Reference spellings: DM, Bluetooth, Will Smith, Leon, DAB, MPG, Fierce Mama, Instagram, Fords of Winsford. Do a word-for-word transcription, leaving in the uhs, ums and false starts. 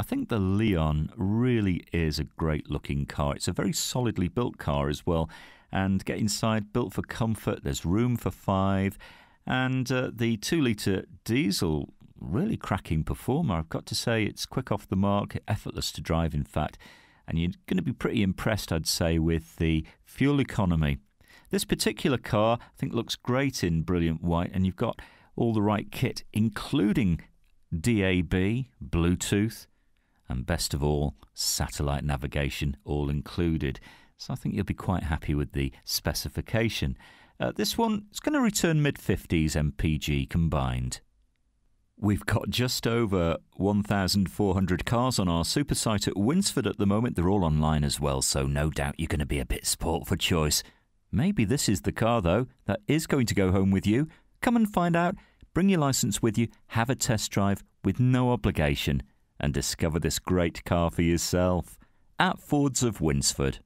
I think the Leon really is a great-looking car. It's a very solidly built car as well. And get inside, built for comfort, there's room for five. And uh, the two litre diesel, really cracking performer. I've got to say, it's quick off the mark, effortless to drive, in fact. And you're going to be pretty impressed, I'd say, with the fuel economy. This particular car, I think, looks great in brilliant white, and you've got all the right kit, including D A B, Bluetooth, and best of all, satellite navigation, all included. So I think you'll be quite happy with the specification. Uh, this one is going to return mid fifties M P G combined. We've got just over one thousand four hundred cars on our super site at Winsford at the moment. They're all online as well, so no doubt you're going to be a bit spoilt for choice. Maybe this is the car, though, that is going to go home with you. Come and find out. Bring your licence with you. Have a test drive with no obligation and discover this great car for yourself at Fords of Winsford.